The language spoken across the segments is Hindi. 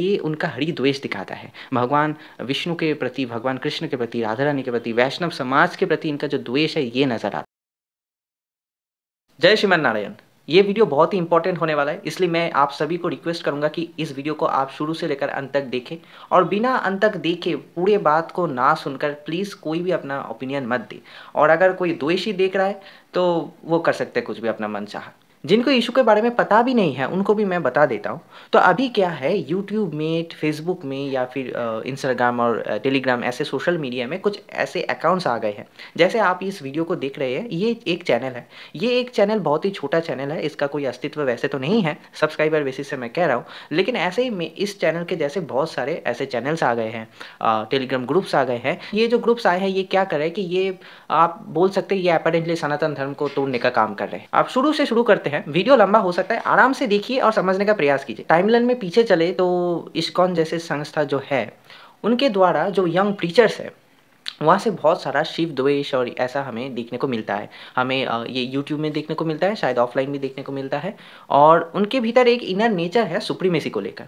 ये उनका हरि द्वेष दिखाता है। भगवान विष्णु के प्रति, भगवान कृष्ण के प्रति, राधा रानी के प्रति, वैष्णव समाज के प्रति इनका जो द्वेष है ये नजर आता है। जय श्रीमन नारायण। ये वीडियो बहुत ही इंपॉर्टेंट होने वाला है, इसलिए मैं आप सभी को रिक्वेस्ट करूंगा कि इस वीडियो को आप शुरू से लेकर अंत तक देखें और बिना अंत तक देखे पूरे बात को ना सुनकर प्लीज़ कोई भी अपना ओपिनियन मत दे। और अगर कोई द्वेषी देख रहा है तो वो कर सकते हैं कुछ भी अपना मन चाहा। जिनको इशू के बारे में पता भी नहीं है उनको भी मैं बता देता हूँ। तो अभी क्या है, यूट्यूब में, फेसबुक में या फिर इंस्टाग्राम और टेलीग्राम ऐसे सोशल मीडिया में कुछ ऐसे अकाउंट्स आ गए हैं। जैसे आप इस वीडियो को देख रहे हैं, ये एक चैनल है। ये एक चैनल बहुत ही छोटा चैनल है, इसका कोई अस्तित्व वैसे तो नहीं है, सब्सक्राइबर बेसिस से मैं कह रहा हूँ। लेकिन ऐसे ही में इस चैनल के जैसे बहुत सारे ऐसे चैनल्स आ गए हैं, टेलीग्राम ग्रुप्स आ गए हैं। ये जो ग्रुप्स आए हैं ये क्या कर रहे हैं कि ये आप बोल सकते हैं ये अपरेंटली सनातन धर्म को तोड़ने का काम कर रहे हैं। आप शुरू से शुरू करते हैं। वीडियो लंबा हो सकता है, आराम से देखिए और समझने का प्रयास कीजिए। टाइमलाइन में पीछे चले तो इस्कॉन जैसे संस्था जो है उनके द्वारा जो यंग प्रीचर्स है वहाँ से बहुत सारा शिव द्वेष और ऐसा हमें देखने को मिलता है। हमें ये YouTube में देखने को मिलता है, शायद ऑफलाइन भी देखने को मिलता है। और उनके भीतर एक इनर नेचर है सुप्रीमेसी को लेकर।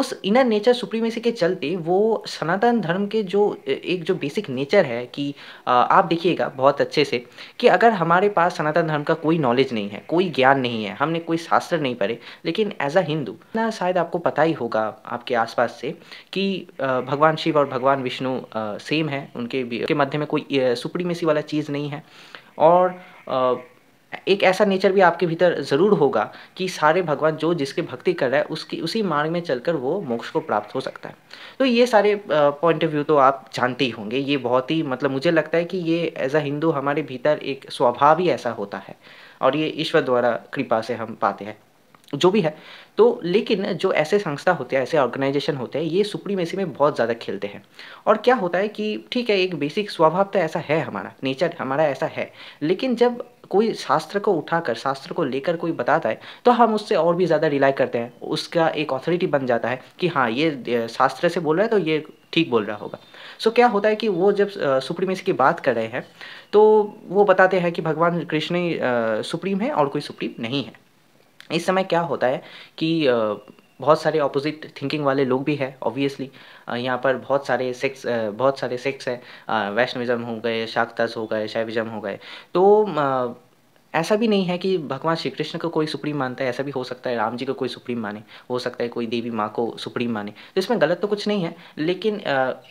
उस इनर नेचर सुप्रीमेसी के चलते वो सनातन धर्म के जो एक जो बेसिक नेचर है कि आप देखिएगा बहुत अच्छे से कि अगर हमारे पास सनातन धर्म का कोई नॉलेज नहीं है, कोई ज्ञान नहीं है, हमने कोई शास्त्र नहीं पढ़े, लेकिन एज अ हिंदू ना शायद आपको पता ही होगा आपके आसपास से कि भगवान शिव और भगवान विष्णु सेम है, उनके मध्य में कोई सुप्रीमेसी वाला चीज़ नहीं है। और एक ऐसा नेचर भी आपके भीतर ज़रूर होगा कि सारे भगवान जो जिसके भक्ति कर रहा है उसकी उसी मार्ग में चलकर वो मोक्ष को प्राप्त हो सकता है। तो ये सारे पॉइंट ऑफ व्यू तो आप जानते ही होंगे। ये बहुत ही मतलब मुझे लगता है कि ये एज अ हिंदू हमारे भीतर एक स्वभाव ही ऐसा होता है और ये ईश्वर द्वारा कृपा से हम पाते हैं जो भी है। तो लेकिन जो ऐसे संस्था होते हैं, ऐसे ऑर्गेनाइजेशन होते हैं, ये सुप्रीमेसी में बहुत ज़्यादा खेलते हैं। और क्या होता है कि ठीक है, एक बेसिक स्वभाव तो ऐसा है, हमारा नेचर हमारा ऐसा है, लेकिन जब कोई शास्त्र को उठाकर, शास्त्र को लेकर कोई बताता है तो हम उससे और भी ज़्यादा रिलाई करते हैं। उसका एक ऑथोरिटी बन जाता है कि हाँ ये शास्त्र से बोल रहा है तो ये ठीक बोल रहा होगा। सो क्या होता है कि वो जब सुप्रीमेसी की बात कर रहे हैं तो वो बताते हैं कि भगवान कृष्ण ही सुप्रीम है और कोई सुप्रीम नहीं है। इस समय क्या होता है कि बहुत सारे ऑपोजिट थिंकिंग वाले लोग भी हैं। ऑब्वियसली यहाँ पर बहुत सारे सेक्स हैं, वैष्णविज्म हो गए, शाक्तास हो गए, शैविज्म हो गए। तो ऐसा भी नहीं है कि भगवान श्री कृष्ण को कोई सुप्रीम मानता है, ऐसा भी हो सकता है राम जी को कोई सुप्रीम माने, हो सकता है कोई देवी माँ को सुप्रीम माने, तो इसमें गलत तो कुछ नहीं है। लेकिन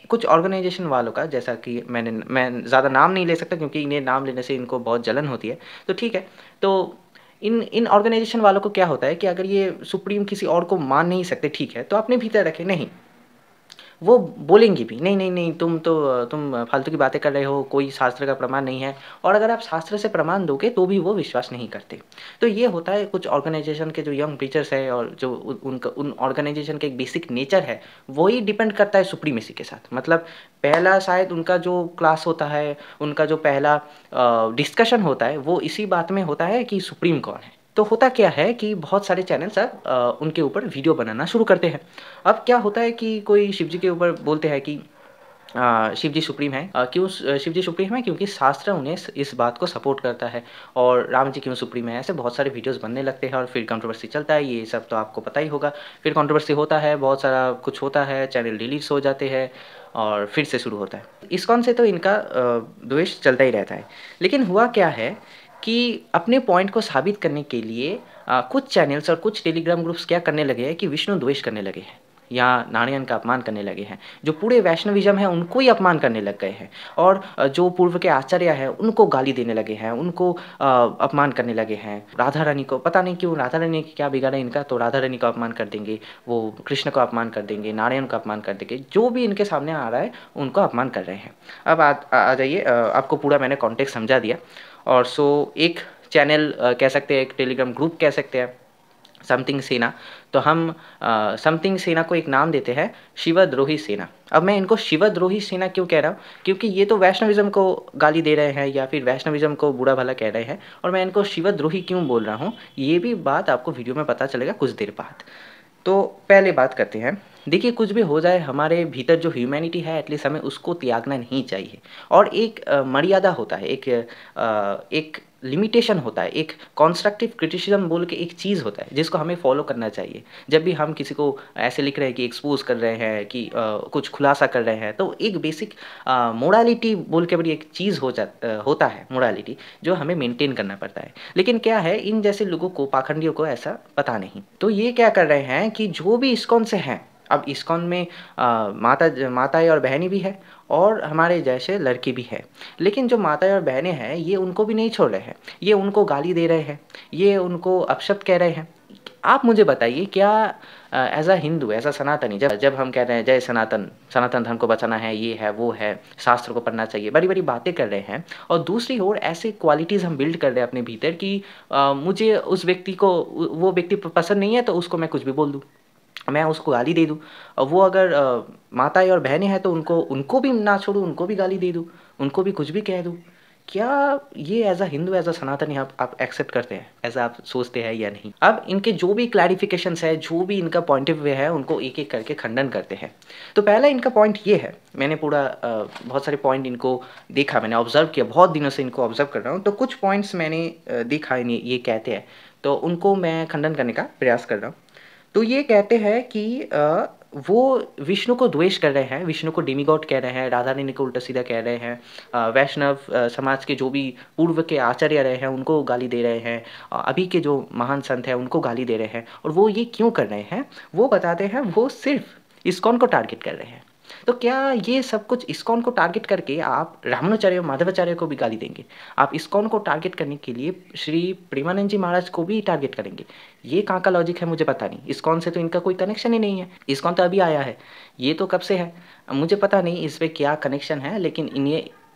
कुछ ऑर्गेनाइजेशन वालों का, जैसा कि मैं ज़्यादा नाम नहीं ले सकता क्योंकि इन्हें नाम लेने से इनको बहुत जलन होती है, तो ठीक है। तो इन ऑर्गेनाइजेशन वालों को क्या होता है कि अगर ये सुप्रीम किसी और को मान नहीं सकते, ठीक है, तो अपने भीतर रखें। नहीं, वो बोलेंगे भी नहीं तुम फालतू की बातें कर रहे हो, कोई शास्त्र का प्रमाण नहीं है। और अगर आप शास्त्र से प्रमाण दोगे तो भी वो विश्वास नहीं करते। तो ये होता है कुछ ऑर्गेनाइजेशन के जो यंग प्रीचर्स है और जो उनका उन ऑर्गेनाइजेशन का एक बेसिक नेचर है वही डिपेंड करता है सुप्रीमेसी के साथ। मतलब पहला शायद उनका जो क्लास होता है, उनका जो पहला डिस्कशन होता है वो इसी बात में होता है कि सुप्रीम कौन है। तो होता क्या है कि बहुत सारे चैनल्स अब उनके ऊपर वीडियो बनाना शुरू करते हैं। अब क्या होता है कि कोई शिवजी के ऊपर बोलते हैं कि शिवजी सुप्रीम है। क्यों शिवजी सुप्रीम है? क्योंकि शास्त्र उन्हें इस बात को सपोर्ट करता है। और राम जी क्यों सुप्रीम है? ऐसे बहुत सारे वीडियोस बनने लगते हैं और फिर कंट्रोवर्सी चलता है, ये सब तो आपको पता ही होगा। फिर कंट्रोवर्सी होता है, बहुत सारा कुछ होता है, चैनल डिलीट हो जाते हैं और फिर से शुरू होता है। इस्कॉन से तो इनका द्वेष चलता ही रहता है। लेकिन हुआ क्या है कि अपने पॉइंट को साबित करने के लिए कुछ चैनल्स और कुछ टेलीग्राम ग्रुप्स क्या करने लगे हैं कि विष्णु द्वेष करने लगे हैं या नारायण का अपमान करने लगे हैं। जो पूरे वैष्णविज्म है उनको ही अपमान करने लग गए हैं और जो पूर्व के आचार्य हैं उनको गाली देने लगे हैं, उनको अपमान करने लगे हैं। राधा रानी को पता नहीं क्यों, राधा रानी क्या बिगाड़ा इनका, तो राधा रानी का अपमान कर देंगे, वो कृष्ण का अपमान कर देंगे, नारायण का अपमान कर देंगे, जो भी इनके सामने आ रहा है उनको अपमान कर रहे हैं। अब आ जाइए, आपको पूरा मैंने कॉन्टेक्स्ट समझा दिया। और सो एक चैनल कह सकते हैं, एक टेलीग्राम ग्रुप कह सकते हैं, समथिंग सेना। तो हम समथिंग सेना को एक नाम देते हैं, शिवद्रोही सेना। अब मैं इनको शिवद्रोही सेना क्यों कह रहा हूँ? क्योंकि ये तो वैष्णविज्म को गाली दे रहे हैं या फिर वैष्णविज्म को बुरा भला कह रहे हैं। और मैं इनको शिवद्रोही क्यों बोल रहा हूँ ये भी बात आपको वीडियो में पता चलेगा कुछ देर बाद। तो पहले बात करते हैं। देखिए, कुछ भी हो जाए हमारे भीतर जो ह्यूमैनिटी है एटलीस्ट हमें उसको त्यागना नहीं चाहिए। और एक मर्यादा होता है, एक लिमिटेशन होता है, एक कॉन्स्ट्रक्टिव क्रिटिसिज्म बोल के एक चीज़ होता है जिसको हमें फॉलो करना चाहिए। जब भी हम किसी को ऐसे लिख रहे हैं कि एक्सपोज कर रहे हैं कि कुछ खुलासा कर रहे हैं, तो एक बेसिक मोरालिटी बोल के बड़ी एक चीज़ होता है मोरालिटी, जो हमें मेंटेन करना पड़ता है। लेकिन क्या है, इन जैसे लोगों को, पाखंडियों को ऐसा पता नहीं, तो ये क्या कर रहे हैं कि जो भी इस्कॉन से हैं, अब इस्कॉन में माताएं और बहनें भी हैं और हमारे जैसे लड़की भी है, लेकिन जो माताएं और बहनें हैं ये उनको भी नहीं छोड़ रहे हैं, ये उनको गाली दे रहे हैं, ये उनको अपशब्द कह रहे हैं। आप मुझे बताइए, क्या as a Hindu, as a Sanatani, जब हम कह रहे हैं जय सनातन, सनातन धर्म को बचाना है, ये है वो है, शास्त्र को पढ़ना चाहिए, बड़ी बड़ी बातें कर रहे हैं, और दूसरी ओर ऐसे क्वालिटीज़ हम बिल्ड कर रहे हैं अपने भीतर कि मुझे उस व्यक्ति को, वो व्यक्ति पसंद नहीं है तो उसको मैं कुछ भी बोल दूँ, मैं उसको गाली दे दूं, और वो अगर माताएं और बहनें हैं तो उनको भी ना छोड़ूं, उनको भी गाली दे दूं, उनको भी कुछ भी कह दूं। क्या ये as a Hindu, as a Sanatani आप एक्सेप्ट करते हैं, ऐसा आप सोचते हैं या नहीं? अब इनके जो भी क्लैरिफिकेशंस है, जो भी इनका पॉइंट ऑफ व्यू है, उनको एक एक करके खंडन करते हैं। तो पहला इनका पॉइंट ये है, मैंने पूरा बहुत सारे पॉइंट इनको देखा, मैंने ऑब्जर्व किया, बहुत दिनों से इनको ऑब्जर्व कर रहा हूँ, तो कुछ पॉइंट्स मैंने देखा ये कहते हैं, तो उनको मैं खंडन करने का प्रयास कर रहा हूँ। तो ये कहते हैं कि वो विष्णु को द्वेष कर रहे हैं, विष्णु को डेमीगॉड कह रहे हैं, राधा रानी को उल्टा सीधा कह रहे हैं, वैष्णव समाज के जो भी पूर्व के आचार्य रहे हैं उनको गाली दे रहे हैं, अभी के जो महान संत हैं उनको गाली दे रहे हैं। और वो ये क्यों कर रहे हैं? वो बताते हैं वो सिर्फ इस्कॉन को टारगेट कर रहे हैं। तो क्या ये सब कुछ इस्कॉन को टारगेट करके आप रामानुचार्य, माधवाचार्य को भी गाली देंगे? आप इस्कॉन को टारगेट करने के लिए श्री प्रेमानंद जी महाराज को भी टारगेट करेंगे? ये कहाँ का लॉजिक है, मुझे पता नहीं। इस्कॉन से तो इनका कोई कनेक्शन ही नहीं है, इस्कॉन तो अभी आया है, ये तो कब से है, मुझे पता नहीं इस पर क्या कनेक्शन है। लेकिन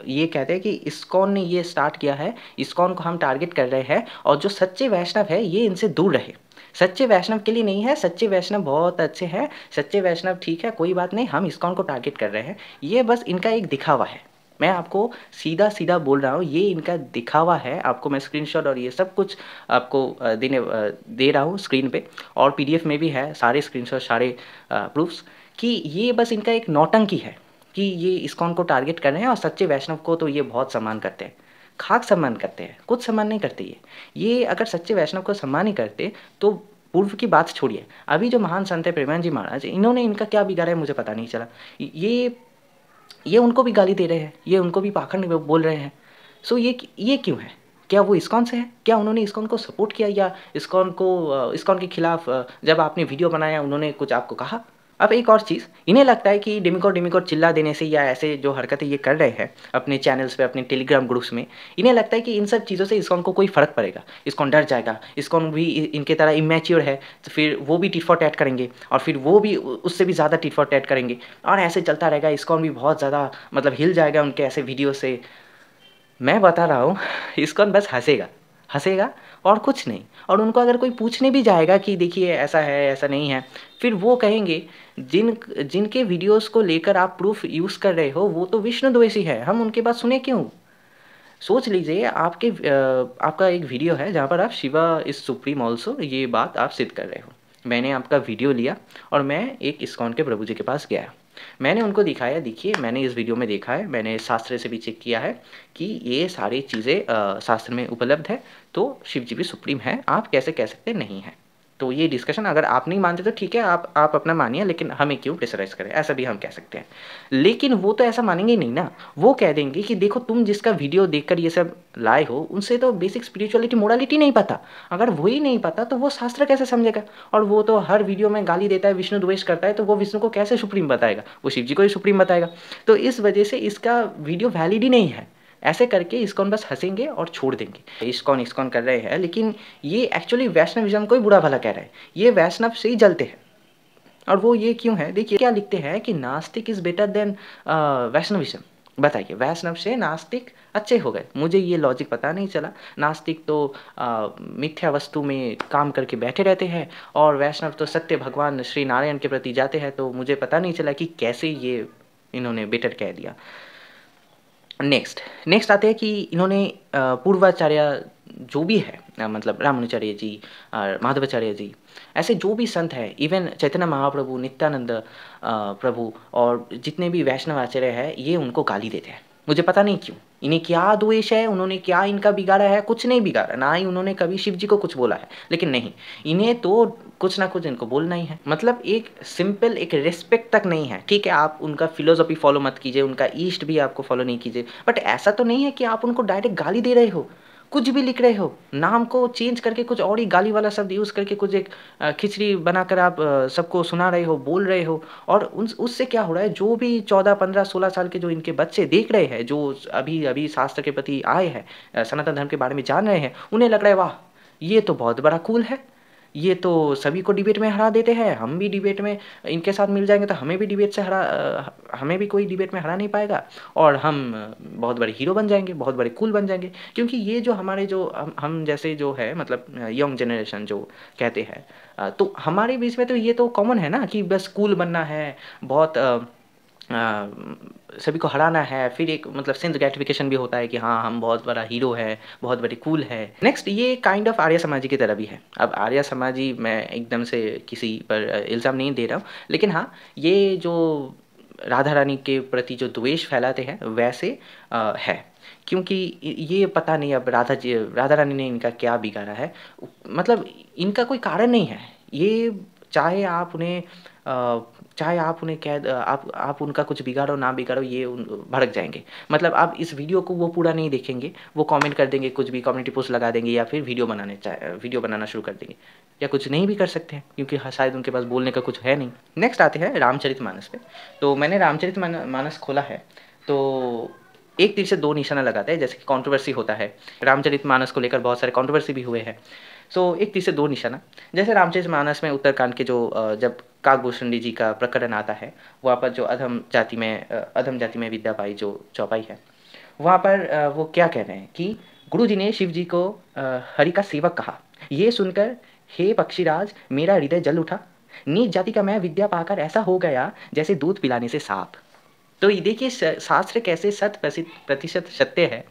ये कहते हैं कि इस्कॉन ने ये स्टार्ट किया है, इस्कॉन को हम टारगेट कर रहे हैं, और जो सच्चे वैष्णव है ये इनसे दूर रहे। सच्चे वैष्णव के लिए नहीं है, सच्चे वैष्णव बहुत अच्छे हैं, सच्चे वैष्णव ठीक है, कोई बात नहीं, हम इस्कॉन को टारगेट कर रहे हैं। ये बस इनका एक दिखावा है, मैं आपको सीधा सीधा बोल रहा हूँ, ये इनका दिखावा है। आपको मैं स्क्रीनशॉट और ये सब कुछ आपको दे रहा हूँ स्क्रीन पे, और PDF में भी है सारे स्क्रीनशॉट, सारे प्रूफ्स, कि ये बस इनका एक नौटंकी है कि ये इस्कॉन को टारगेट कर रहे हैं, और सच्चे वैष्णव को तो ये बहुत सम्मान करते हैं, खाक सम्मान करते हैं, कुछ सम्मान नहीं करते। ये अगर सच्चे वैष्णव को सम्मान ही करते तो पूर्व की बात छोड़िए, अभी जो महान संत है प्रेमानंद जी महाराज, इन्होंने इनका क्या बिगाड़ा है मुझे पता नहीं चला। ये उनको भी गाली दे रहे हैं, ये उनको भी पाखंड बोल रहे हैं। सो ये क्यों है? क्या वो इस्कॉन से है? क्या उन्होंने इस्कॉन को सपोर्ट किया, या इस्कॉन के खिलाफ जब आपने वीडियो बनाया उन्होंने कुछ आपको कहा? अब एक और चीज़, इन्हें लगता है कि डेमिगॉड चिल्ला देने से या ऐसे जो हरकतें ये कर रहे हैं अपने चैनल्स पे, अपने टेलीग्राम ग्रुप्स में, इन्हें लगता है कि इन सब चीज़ों से इस्कॉन को कोई फ़र्क पड़ेगा, इस्कॉन डर जाएगा, इस्कॉन भी इनके तरह इमैच्योर है, तो फिर वो भी टिट फॉर टैट करेंगे, और फिर वो भी उससे भी ज़्यादा टिट फॉर टैट करेंगे, और ऐसे चलता रहेगा, इस्कॉन भी बहुत ज़्यादा मतलब हिल जाएगा उनके ऐसे वीडियो से। मैं बता रहा हूँ, इस्कॉन बस हंसेगा और कुछ नहीं। और उनको अगर कोई पूछने भी जाएगा कि देखिए ऐसा है, ऐसा नहीं है, फिर वो कहेंगे जिनके वीडियोस को लेकर आप प्रूफ यूज़ कर रहे हो वो तो विष्णु द्वेषी है, हम उनके बात सुने क्यों? सोच लीजिए, आपका एक वीडियो है जहाँ पर आप शिवा इज सुप्रीम ऑल्सो ये बात आप सिद्ध कर रहे हो। मैंने आपका वीडियो लिया और मैं एक इस्कॉन के प्रभु जी के पास गया, मैंने उनको दिखाया, देखिए मैंने इस वीडियो में देखा है, मैंने शास्त्र से भी चेक किया है कि ये सारी चीज़ें शास्त्र में उपलब्ध है, तो शिव जी भी सुप्रीम है, आप कैसे कह सकते नहीं है। तो ये डिस्कशन, अगर आप नहीं मानते तो ठीक है, आप अपना मानिए, लेकिन हमें क्यों प्रेशराइज करें, ऐसा भी हम कह सकते हैं। लेकिन वो तो ऐसा मानेंगे नहीं ना, वो कह देंगे कि देखो तुम जिसका वीडियो देखकर ये सब लाए हो उनसे तो बेसिक स्पिरिचुअलिटी, मोरालिटी नहीं पता। अगर वही नहीं पता तो वो शास्त्र कैसे समझेगा? और वो तो हर वीडियो में गाली देता है, विष्णु द्वेष करता है, तो वो विष्णु को कैसे सुप्रीम बताएगा? वो शिव जी को ही सुप्रीम बताएगा। तो इस वजह से इसका वीडियो वैलिड ही नहीं है। ऐसे करके इस्कॉन बस हंसेंगे और छोड़ देंगे, इस्कॉन कर रहे हैं। लेकिन ये एक्चुअली वैष्णविज्म को ही बुरा भला कह रहे हैं, ये वैष्णव से ही जलते हैं। और वो ये क्यों है? देखिए क्या लिखते हैं कि नास्तिक इज़ बेटर देन वैष्णविज्म। बताइए, वैष्णव से नास्तिक अच्छे हो गए? मुझे ये लॉजिक पता नहीं चला। नास्तिक तो मिथ्या वस्तु में काम करके बैठे रहते हैं, और वैष्णव तो सत्य भगवान श्री नारायण के प्रति जाते हैं। तो मुझे पता नहीं चला कि कैसे ये इन्होंने बेटर कह दिया। नेक्स्ट आते हैं कि इन्होंने पूर्वाचार्य जो भी है, मतलब रामानुचार्य जी और माधवाचार्य जी, ऐसे जो भी संत हैं, इवन चैतन्य महाप्रभु, नित्यानंद प्रभु और जितने भी वैष्णव आचार्य हैं, ये उनको गाली देते हैं। मुझे पता नहीं क्यों, इन्हें क्या द्वेष है, उन्होंने क्या इनका बिगाड़ा है, कुछ नहीं बिगाड़ा, ना ही उन्होंने कभी शिव जी को कुछ बोला है, लेकिन नहीं, इन्हें तो कुछ ना कुछ इनको बोलना ही है। मतलब एक सिंपल एक रिस्पेक्ट तक नहीं है। ठीक है, आप उनका फिलोसॉफी फॉलो मत कीजिए, उनका ईस्ट भी आपको फॉलो नहीं कीजिए, बट ऐसा तो नहीं है कि आप उनको डायरेक्ट गाली दे रहे हो, कुछ भी लिख रहे हो, नाम को चेंज करके कुछ और ही गाली वाला शब्द यूज़ करके कुछ एक खिचड़ी बनाकर आप सबको सुना रहे हो, बोल रहे हो। और उससे क्या हो रहा है, जो भी 14, 15, 16 साल के जो इनके बच्चे देख रहे हैं, जो अभी अभी शास्त्र के प्रति आए हैं, सनातन धर्म के बारे में जान रहे हैं, उन्हें लग रहा है वाह ये तो बहुत बड़ा कूल है, ये तो सभी को डिबेट में हरा देते हैं, हम भी डिबेट में इनके साथ मिल जाएंगे तो हमें भी डिबेट से हरा, हमें भी कोई डिबेट में हरा नहीं पाएगा और हम बहुत बड़े हीरो बन जाएंगे, बहुत बड़े कूल बन जाएंगे। क्योंकि ये जो हमारे जो हम जैसे जो है मतलब यंग जनरेशन जो कहते हैं, तो हमारे बीच में तो ये तो कॉमन है ना कि बस कूल बनना है, बहुत सभी को हराना है, फिर एक मतलब सेंस ग्रेटिफिकेशन भी होता है कि हाँ हम बहुत बड़ा हीरो है, बहुत बड़े कूल है। नेक्स्ट, ये काइंड ऑफ आर्य समाजी की तरह भी है। अब आर्य समाजी मैं एकदम से किसी पर इल्ज़ाम नहीं दे रहा हूँ, लेकिन हाँ ये जो राधा रानी के प्रति जो द्वेष फैलाते हैं वैसे है, क्योंकि ये पता नहीं अब राधा रानी ने इनका क्या बिगाड़ा है, मतलब इनका कोई कारण नहीं है। ये चाहे आप उन्हें कैद, आप उनका कुछ बिगाड़ो ना बिगाड़ो, ये भड़क जाएंगे। मतलब आप इस वीडियो को वो पूरा नहीं देखेंगे, वो कमेंट कर देंगे, कुछ भी कम्युनिटी पोस्ट लगा देंगे या फिर वीडियो बनाना शुरू कर देंगे, या कुछ नहीं भी कर सकते हैं क्योंकि शायद उनके पास बोलने का कुछ है नहीं। नेक्स्ट आते हैं रामचरितमानस पे। तो मैंने रामचरितमानस खोला है तो एक तीर से दो निशाना लगाते हैं, जैसे कि कॉन्ट्रोवर्सी होता है, रामचरितमानस को लेकर बहुत सारे कॉन्ट्रोवर्सी भी हुए हैं। सो एक तीर से दो निशाना, जैसे रामचरितमानस में उत्तरकांड के जो जब काकभूषणी जी का प्रकरण आता है, वहाँ पर जो अधम जाति में विद्या पाई जो चौपाई है, वहाँ पर वो क्या कह रहे हैं कि गुरु जी ने शिव जी को हरि का सेवक कहा। ये सुनकर हे पक्षीराज मेरा हृदय जल उठा, नीच जाति का मैं विद्या पाकर ऐसा हो गया जैसे दूध पिलाने से सांप। तो ये देखिए शास्त्र कैसे 100% सत्य है।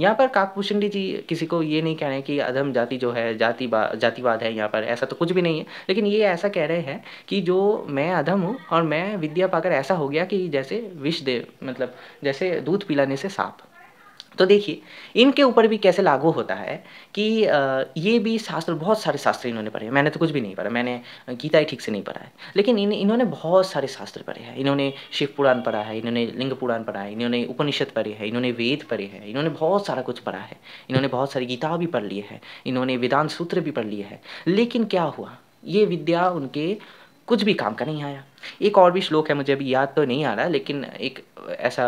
यहाँ पर काकभूषणी जी किसी को ये नहीं कह रहे हैं कि अधम जाति जो है जातिवाद है, यहाँ पर ऐसा तो कुछ भी नहीं है, लेकिन ये ऐसा कह रहे हैं कि जो मैं अधम हूँ और मैं विद्या पाकर ऐसा हो गया कि जैसे विष दे, मतलब जैसे दूध पिलाने से सांप। तो देखिए इनके ऊपर भी कैसे लागू होता है कि ये भी शास्त्र, बहुत सारे शास्त्र इन्होंने पढ़े हैं, मैंने तो कुछ भी नहीं पढ़ा, मैंने गीता ही ठीक से नहीं पढ़ा है, लेकिन इन्होंने बहुत सारे शास्त्र पढ़े हैं। इन्होंने शिव पुराण पढ़ा है, इन्होंने लिंग पुराण पढ़ा है, इन्होंने उपनिषद पढ़े हैं, इन्होंने वेद पढ़े हैं, इन्होंने बहुत सारा कुछ पढ़ा है, इन्होंने बहुत सारी गीता भी पढ़ ली है, इन्होंने वेदांत सूत्र भी पढ़ लिए हैं, लेकिन क्या हुआ ये विद्या उनके कुछ भी काम का नहीं आया। एक और भी श्लोक है, मुझे अभी याद तो नहीं आ रहा, लेकिन एक ऐसा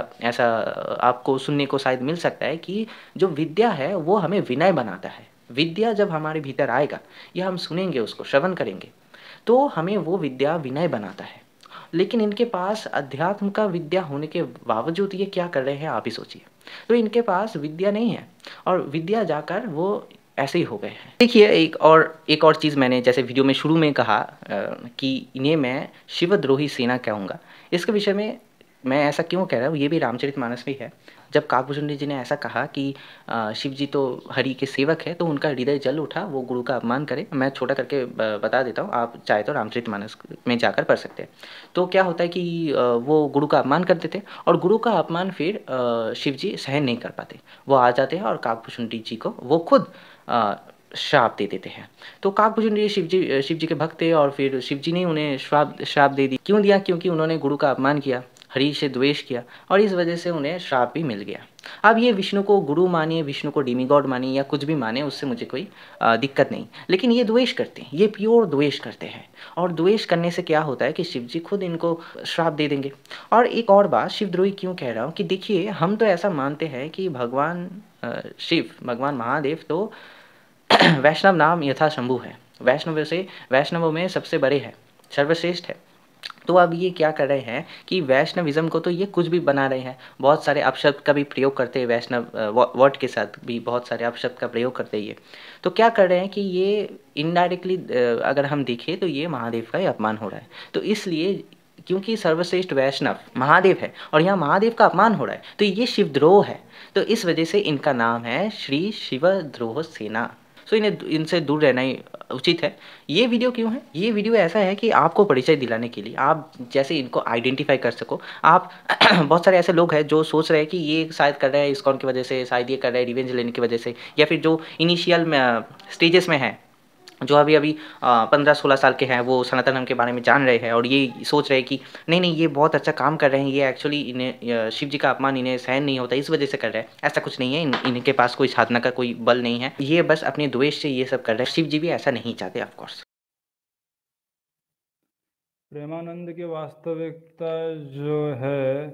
आपको सुनने को शायद मिल सकता है कि जो विद्या है वो हमें विनय बनाता है। विद्या जब हमारे भीतर आएगा या हम सुनेंगे उसको, श्रवण करेंगे, तो हमें वो विद्या विनय बनाता है। लेकिन इनके पास अध्यात्म का विद्या होने के बावजूद ये क्या कर रहे हैं, आप ही सोचिए। तो इनके पास विद्या नहीं है और विद्या जाकर वो ऐसे ही हो गए हैं। देखिए एक और चीज़, मैंने जैसे वीडियो में शुरू में कहा कि इन्हें मैं शिवद्रोही सेना कहूँगा, इसके विषय में मैं ऐसा क्यों कह रहा हूँ, ये भी रामचरितमानस में है। जब काकभूषणी जी ने ऐसा कहा कि शिव जी तो हरि के सेवक है, तो उनका हृदय जल उठा, वो गुरु का अपमान करे। मैं छोटा करके बता देता हूँ, आप चाहे तो रामचरितमानस में जाकर पढ़ सकते हैं। तो क्या होता है कि वो गुरु का अपमान कर देते और गुरु का अपमान फिर शिव जी सहन नहीं कर पाते, वो आ जाते हैं और काकभूषणी जी को वो खुद श्राप दे देते हैं। तो काकभूषणी शिव जी के भक्त थे और फिर शिव जी ने उन्हें श्राप दे दी। क्यों दिया? क्योंकि उन्होंने गुरु का अपमान किया, हरि से द्वेष किया और इस वजह से उन्हें श्राप भी मिल गया। अब ये विष्णु को गुरु मानिए, विष्णु को डिमीगॉड मानिए या कुछ भी माने, उससे मुझे कोई दिक्कत नहीं, लेकिन ये द्वेष करते हैं, ये प्योर द्वेष करते हैं। और द्वेष करने से क्या होता है कि शिव जी खुद इनको श्राप दे देंगे। और एक और बात, शिवद्रोही क्यों कह रहा हूँ कि देखिए हम तो ऐसा मानते हैं कि भगवान शिव, भगवान महादेव तो वैष्णव नाम यथाशंभु है, वैष्णवों में सबसे बड़े हैं, सर्वश्रेष्ठ है। तो अब ये क्या कर रहे हैं कि वैष्णविज़्म को तो ये कुछ भी बना रहे हैं, बहुत सारे अपशब्द का भी प्रयोग करते हैं, वैष्णव वर्ड के साथ भी बहुत सारे अपशब्द का प्रयोग करते हैं। ये तो क्या कर रहे हैं कि ये इनडायरेक्टली अगर हम देखें तो ये महादेव का ही अपमान हो रहा है। तो इसलिए क्योंकि सर्वश्रेष्ठ वैष्णव महादेव है और यहाँ महादेव का अपमान हो रहा है, तो ये शिवद्रोह है। तो इस वजह से इनका नाम है श्री शिवद्रोह सेना। सो इनसे दूर रहना ही उचित है। ये वीडियो क्यों है? ये वीडियो ऐसा है कि आपको परिचय दिलाने के लिए, आप जैसे इनको आइडेंटिफाई कर सको। आप बहुत सारे ऐसे लोग हैं जो सोच रहे हैं कि ये शायद कर रहे हैं इस्कॉन की वजह से, शायद ये कर रहे हैं रिवेंज लेने की वजह से, या फिर जो इनिशियल स्टेजेस में है, जो अभी अभी 15-16 साल के हैं, वो सनातन धर्म के बारे में जान रहे हैं और ये सोच रहे हैं कि नहीं नहीं ये बहुत अच्छा काम कर रहे हैं, ये एक्चुअली इन्हें शिव जी का अपमान इन्हें सहन नहीं होता इस वजह से कर रहे हैं। ऐसा कुछ नहीं है, इनके पास कोई साधना का कोई बल नहीं है, ये बस अपने द्वेष से ये सब कर रहे हैं। शिव जी भी ऐसा नहीं चाहते। ऑफकोर्स प्रेमानंद की वास्तविकता जो है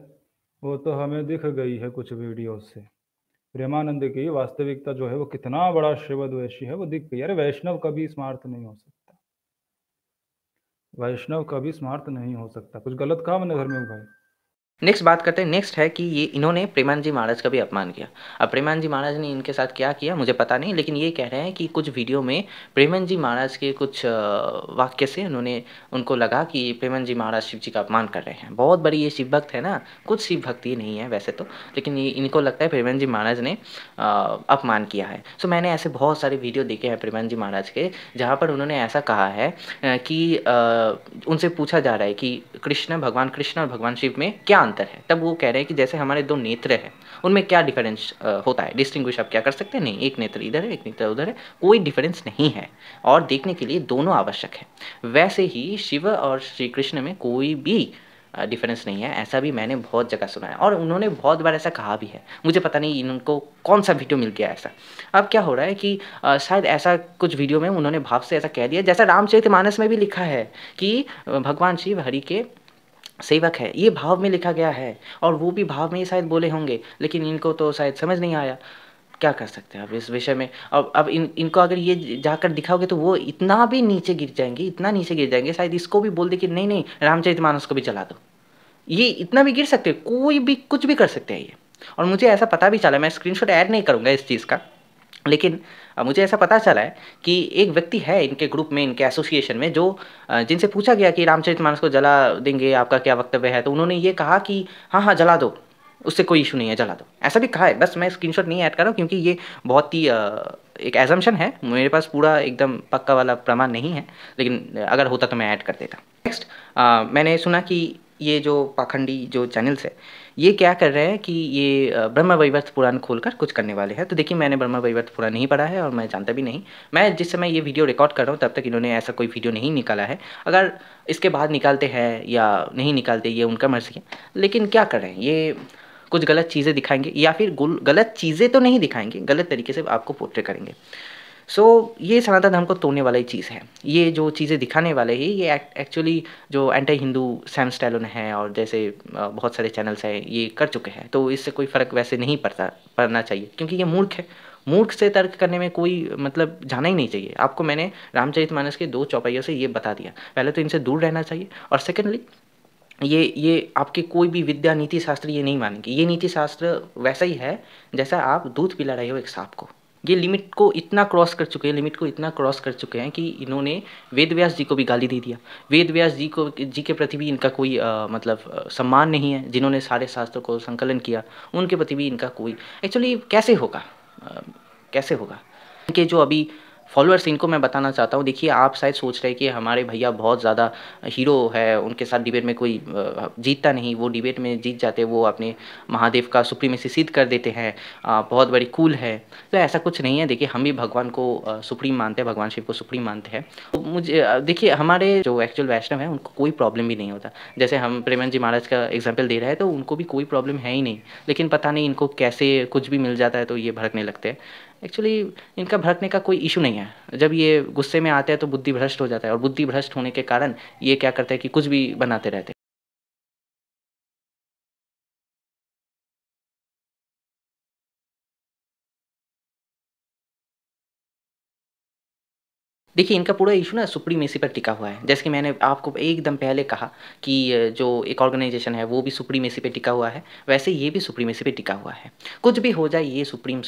वो तो हमें दिख गई है कुछ वीडियो से। प्रेमानंद की वास्तविकता जो है वो कितना बड़ा शिवद्वेषी है वो दिख गई। अरे वैष्णव कभी स्मार्थ नहीं हो सकता, वैष्णव कभी स्मार्थ नहीं हो सकता। कुछ गलत कहा मैंने धर्मेश भाई। नेक्स्ट बात करते हैं। नेक्स्ट है कि ये इन्होंने प्रेमानंद जी महाराज का भी अपमान किया। अब प्रेमानंद जी महाराज ने इनके साथ क्या किया मुझे पता नहीं, लेकिन ये कह रहे हैं कि कुछ वीडियो में प्रेमानंद जी महाराज के कुछ वाक्य से उन्होंने उनको लगा कि प्रेमानंद जी महाराज शिव जी का अपमान कर रहे हैं। बहुत बड़ी ये शिव भक्त है ना, कुछ शिव भक्ति नहीं है वैसे तो, लेकिन इनको लगता है प्रेमानंद जी महाराज ने अपमान किया है। सो मैंने ऐसे बहुत सारे वीडियो देखे हैं प्रेमानंद जी महाराज के, जहाँ पर उन्होंने ऐसा कहा है कि उनसे पूछा जा रहा है कि भगवान कृष्ण और भगवान शिव में क्या अंतर है, तब वो कह रहे हैं कि जैसे हमारे दो नेत्र हैं उनमें क्या डिफरेंस होता है, डिस्टिंग्विश आप क्या कर सकते हैं? नहीं, एक नेत्र इधर है एक नेत्र उधर है, कोई डिफरेंस नहीं है और देखने के लिए दोनों आवश्यक है। वैसे ही शिव और श्री कृष्ण में कोई भी डिफरेंस नहीं है, ऐसा भी मैंने बहुत जगह सुना है और उन्होंने बहुत बार ऐसा कहा भी है। मुझे पता नहीं इनको कौन सा वीडियो मिल गया ऐसा। अब क्या हो रहा है कि शायद ऐसा कुछ वीडियो में उन्होंने भाव से ऐसा कह दिया, जैसा रामचरितमानस में भी लिखा है कि भगवान शिव हरि के सेवक है, ये भाव में लिखा गया है और वो भी भाव में ही शायद बोले होंगे, लेकिन इनको तो शायद समझ नहीं आया। क्या कर सकते हैं अब इस विषय में? अब इनको अगर ये जाकर दिखाओगे तो वो इतना भी नीचे गिर जाएंगे, इतना नीचे गिर जाएंगे, शायद इसको भी बोल दे कि नहीं नहीं रामचरितमानस को भी चला दो। ये इतना भी गिर सकते हैं, कोई भी कुछ भी कर सकते हैं ये। और मुझे ऐसा पता भी चला, मैं स्क्रीनशॉट ऐड नहीं करूँगा इस चीज़ का, लेकिन मुझे ऐसा पता चला है कि एक व्यक्ति है इनके ग्रुप में, इनके एसोसिएशन में, जो जिनसे पूछा गया कि रामचरितमानस को जला देंगे आपका क्या वक्तव्य है, तो उन्होंने ये कहा कि हाँ हाँ जला दो, उससे कोई इशू नहीं है, जला दो, ऐसा भी कहा है। बस मैं स्क्रीनशॉट नहीं ऐड कर रहा हूँ क्योंकि ये बहुत ही एक एजम्पशन है, मेरे पास पूरा एकदम पक्का वाला प्रमाण नहीं है, लेकिन अगर होता तो मैं ऐड कर देता। नेक्स्ट मैंने सुना कि ये जो पाखंडी जो चैनल्स है ये क्या कर रहे हैं कि ये ब्रह्म वैवर्त पुराण खोलकर कुछ करने वाले हैं। तो देखिए मैंने ब्रह्म वैवर्त पुराण नहीं पढ़ा है और मैं जानता भी नहीं, मैं जिस समय ये वीडियो रिकॉर्ड कर रहा हूँ तब तक इन्होंने ऐसा कोई वीडियो नहीं निकाला है। अगर इसके बाद निकालते हैं या नहीं निकालते ये उनका मर्जी है, लेकिन क्या कर रहे हैं ये कुछ गलत चीज़ें दिखाएंगे, या फिर गलत चीज़ें तो नहीं दिखाएंगे, गलत तरीके से आपको पोर्ट्रे करेंगे। सो ये सनातन धर्म को तोड़ने वाली चीज़ है। ये जो चीज़ें दिखाने वाले ही ये एक्चुअली जो एंटी हिंदू सैम स्टैलोन है और जैसे बहुत सारे चैनल्स हैं ये कर चुके हैं, तो इससे कोई फ़र्क वैसे नहीं पड़ना चाहिए क्योंकि ये मूर्ख है। मूर्ख से तर्क करने में कोई मतलब जाना ही नहीं चाहिए। आपको मैंने रामचरितमानस के 2 चौपाइयों से ये बता दिया, पहले तो इनसे दूर रहना चाहिए और सेकेंडली ये आपके कोई भी विद्या नीति शास्त्र ये नहीं मानेंगे। ये नीति शास्त्र वैसा ही है जैसा आप दूध पिला रहे हो एक सांप को। ये लिमिट को इतना क्रॉस कर चुके हैं कि इन्होंने वेद व्यास जी को भी गाली दे दिया। वेद व्यास जी के प्रति भी इनका कोई मतलब सम्मान नहीं है, जिन्होंने सारे शास्त्रों को संकलन किया उनके प्रति भी इनका कोई एक्चुअली कैसे होगा। इनके जो अभी फॉलोअर्स, इनको मैं बताना चाहता हूँ, देखिए आप शायद सोच रहे हैं कि हमारे भैया बहुत ज़्यादा हीरो है, उनके साथ डिबेट में कोई जीतता नहीं, वो डिबेट में जीत जाते, वो अपने महादेव का सुप्रीमेसी सिद्ध कर देते हैं, बहुत बड़ी कूल है। तो ऐसा कुछ नहीं है। देखिए हम भी भगवान को सुप्रीम मानते हैं, भगवान शिव को सुप्रीम मानते हैं। मुझे देखिए हमारे जो एक्चुअल वैष्णव हैं उनको कोई प्रॉब्लम भी नहीं होता। जैसे हम प्रेमानंद जी महाराज का एग्जाम्पल दे रहे हैं तो उनको भी कोई प्रॉब्लम है ही नहीं, लेकिन पता नहीं इनको कैसे कुछ भी मिल जाता है तो ये भड़कने लगते हैं। एक्चुअली इनका भड़कने का कोई इशू नहीं है। जब ये गुस्से में आते हैं तो बुद्धि भ्रष्ट हो जाता है और बुद्धि भ्रष्ट होने के कारण ये क्या करते हैं कि कुछ भी बनाते रहते हैं। देखिए इनका पूरा इशू ना सुप्रीमेसी पर टिका हुआ है। जैसे कि मैंने आपको एकदम पहले कहा कि जो एक ऑर्गेनाइजेशन है वो भी सुप्रीमेसी पे टिका हुआ है, वैसे ये भी सुप्रीमेसी पे टिका हुआ है। कुछ भी हो जाए ये सुप्रीम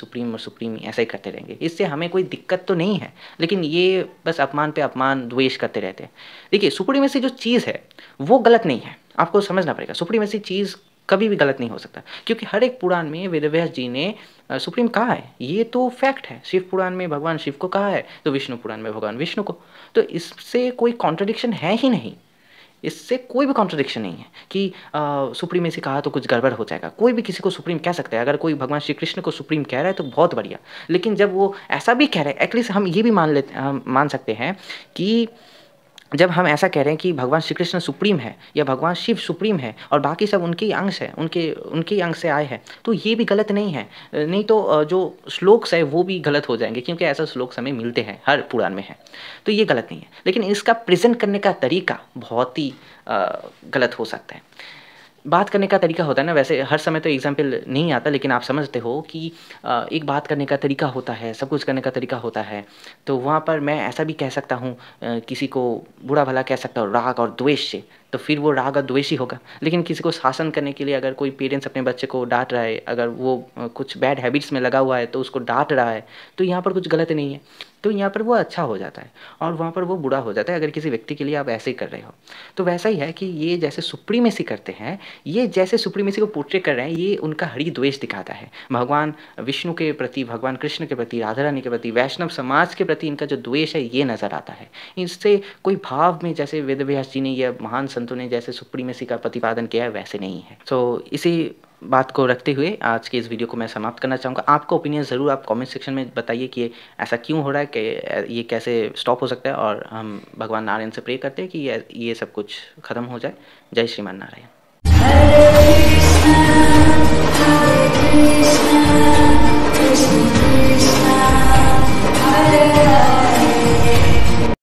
ऐसा ही करते रहेंगे। इससे हमें कोई दिक्कत तो नहीं है, लेकिन ये बस अपमान पे अपमान द्वेष करते रहते हैं। देखिए सुप्रीमेसी जो चीज़ है वो गलत नहीं है, आपको समझना पड़ेगा। सुप्रीमेसी चीज़ कभी भी गलत नहीं हो सकता, क्योंकि हर एक पुराण में वेदव्यास जी ने सुप्रीम कहा है, ये तो फैक्ट है। शिव पुराण में भगवान शिव को कहा है, तो विष्णु पुराण में भगवान विष्णु को, तो इससे कोई कॉन्ट्रडिक्शन है ही नहीं, इससे कोई भी कॉन्ट्रडिक्शन नहीं है कि सुप्रीम इसे कहा तो कुछ गड़बड़ हो जाएगा। कोई भी किसी को सुप्रीम कह सकता है, अगर कोई भगवान श्री कृष्ण को सुप्रीम कह रहा है तो बहुत बढ़िया, लेकिन जब वो ऐसा भी कह रहे हैं, एटलीस्ट हम ये भी मान सकते हैं कि जब हम ऐसा कह रहे हैं कि भगवान श्री कृष्ण सुप्रीम है या भगवान शिव सुप्रीम है और बाकी सब उनके अंश है, उनके अंश से आए हैं, तो ये भी गलत नहीं है। नहीं तो जो श्लोक्स है वो भी गलत हो जाएंगे, क्योंकि ऐसा श्लोक्स हमें मिलते हैं, हर पुराण में है, तो ये गलत नहीं है। लेकिन इसका प्रेजेंट करने का तरीका बहुत ही गलत हो सकता है। बात करने का तरीका होता है ना, वैसे हर समय तो एग्जाम्पल नहीं आता, लेकिन आप समझते हो कि एक बात करने का तरीका होता है, सब कुछ करने का तरीका होता है। तो वहाँ पर मैं ऐसा भी कह सकता हूँ, किसी को बुरा भला कह सकता हूँ राग और द्वेष से, तो फिर वो राग और द्वेष ही होगा। लेकिन किसी को शासन करने के लिए, अगर कोई पेरेंट्स अपने बच्चे को डांट रहा है, अगर वो कुछ बैड हैबिट्स में लगा हुआ है तो उसको डांट रहा है, तो यहाँ पर कुछ गलत नहीं है, तो यहाँ पर वो अच्छा हो जाता है और वहाँ पर वो बुरा हो जाता है, अगर किसी व्यक्ति के लिए आप ऐसे ही कर रहे हो। तो वैसा ही है कि ये जैसे सुप्रीमेसी करते हैं, ये जैसे सुप्रीमेसी को पोर्ट्रेट कर रहे हैं, ये उनका हरि द्वेष दिखाता है। भगवान विष्णु के प्रति, भगवान कृष्ण के प्रति, राधा रानी के प्रति, वैष्णव समाज के प्रति इनका जो द्वेष है ये नज़र आता है। इससे कोई भाव में जैसे वेदव्यास जी ने या महान संतों ने जैसे सुप्रीमेसी का प्रतिपादन किया है वैसे नहीं है। तो इसी बात को रखते हुए आज के इस वीडियो को मैं समाप्त करना चाहूँगा। आपका ओपिनियन ज़रूर आप कमेंट सेक्शन में बताइए कि ऐसा क्यों हो रहा है, कि ये कैसे स्टॉप हो सकता है, और हम भगवान नारायण से प्रे करते हैं कि ये सब कुछ खत्म हो जाए। जय श्रीमान नारायण।